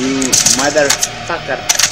you motherfucker.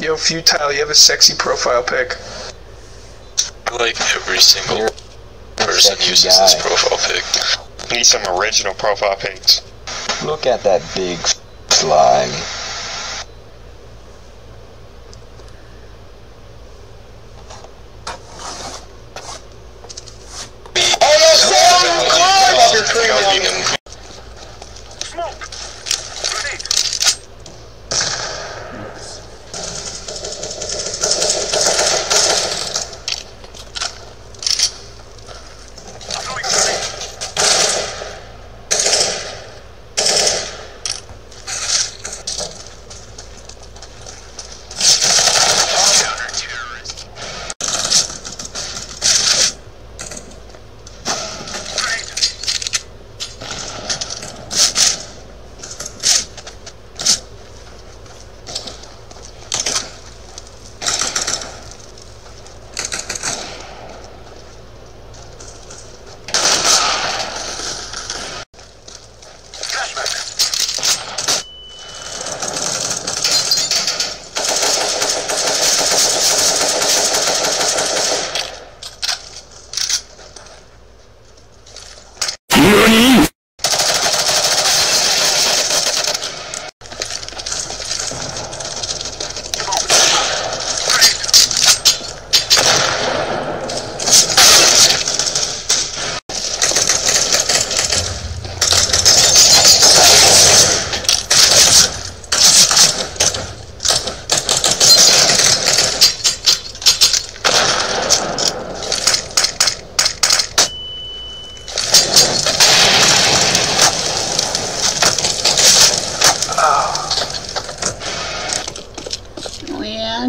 Yo, Futile, you have a sexy profile pic. I like every single person uses this profile pic. Need some original profile pics. Look at that big slime.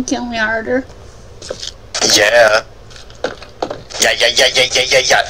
Kill me harder. Yeah. Yeah.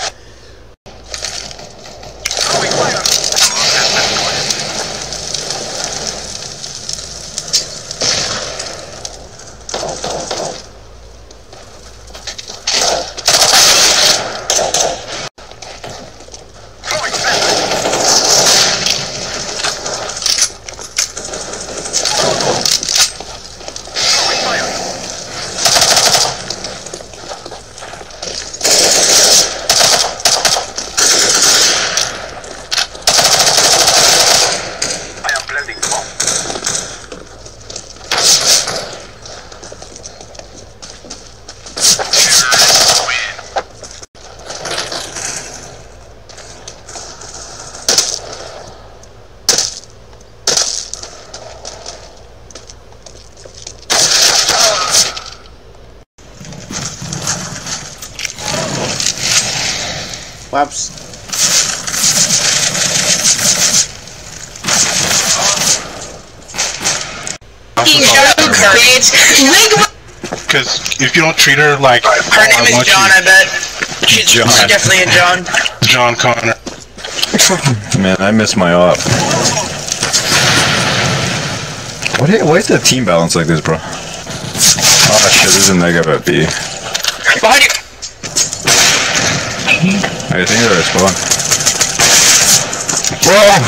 kebabs. Because if you don't treat her like her name is John, I bet she's definitely a John. John Connor. Man, I miss my op. Why is the team balance like this, bro? Oh shit, this is a negative B. Behind you. I think they're a spawn. Whoa!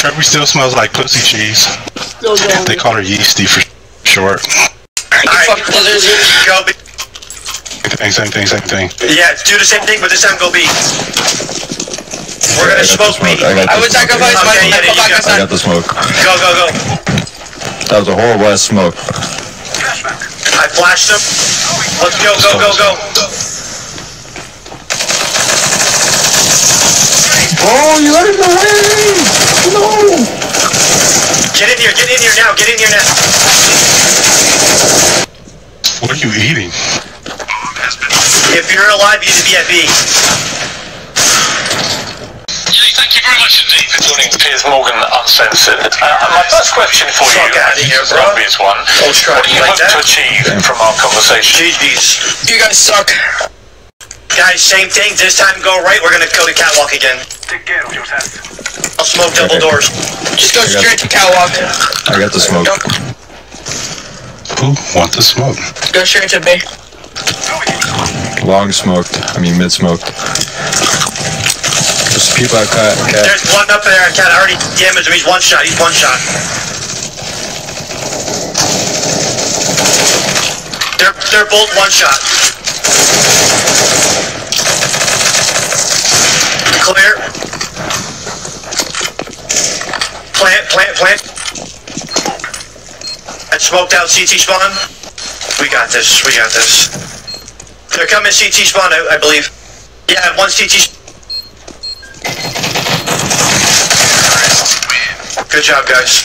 Kirby still smells like pussy cheese. They call her Yeasty for short. Same thing. Yeah, do the same thing, but this time go B. We're gonna smoke B. I would sacrifice my life. I got the smoke. Go, go, go. That was a horrible ass smoke. I flashed him. Let's go, go, go, go. Oh, you out of the way! No! Get in here now, get in here now! What are you eating? If you're alive, you need to be at B. Thank you very much indeed for joining Piers Morgan Uncensored. My first question for you is an obvious one. What do you hope to achieve from our conversation? GG's. You guys suck. Guys, same thing. This time go right, we're gonna go to catwalk again. I'll smoke double doors. Just go straight to catwalk. I got the smoke. Who wants the smoke? Go straight to B. Long smoked. I mean mid smoked. There's people I cut. Okay. There's one up there. I already damaged him. He's one shot. He's one shot. They're both one shot. Clear. Plant. And smoked out CT spawn. We got this. They're coming CT spawn, I believe. Yeah, one CT. Good job, guys.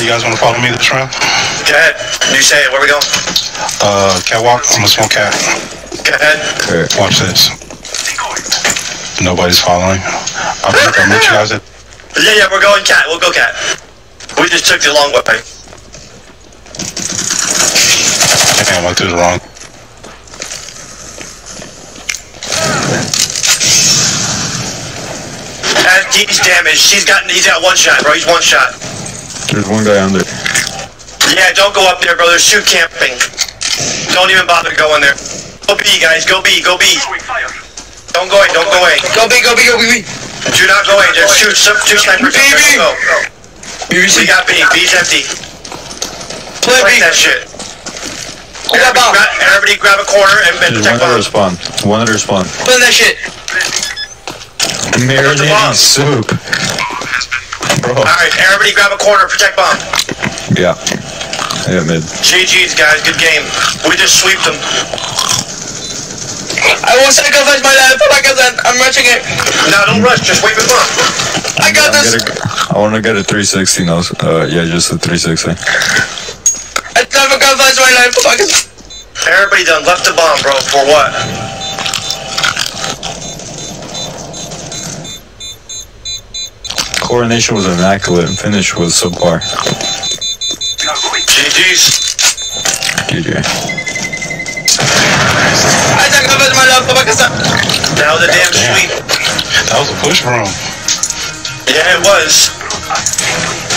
You guys want to follow me this round? Go ahead. You say it. Where we going? Catwalk. I'm gonna smoke cat. Go ahead. Okay. Watch this. Nobody's following. I'll meet you guys at. Yeah, we're going cat. We'll go cat. We just took the long way. Damn, I went through the wrong. He's damaged. He's got one shot, bro. He's one shot. There's one guy on there. Yeah, don't go up there, bro. There's shoot camping. Don't even bother going there. Go B, guys. Go B. Go B. Don't go in, don't go in. Go B. Do not go in, just shoot some two snipers. Go. We got B, B's empty. Play that shit. Everybody grab a corner and protect one. One at her spawn. Play that shit. Marinating soup. Alright, everybody grab a corner, protect bomb. Yeah. Yeah, mid. GG's, guys, good game. We just sweeped them. I won't sacrifice my life, but I'm rushing it. No, don't rush, just wait for it. I got this. I want to get a 360 now. Yeah, just a 360. I sacrifice my life, fuck it. Everybody done left the bomb, bro, for what? Coronation was immaculate and finish was subpar. GG's. GG. That was a damn sweep. That was a push room. Yeah, it was.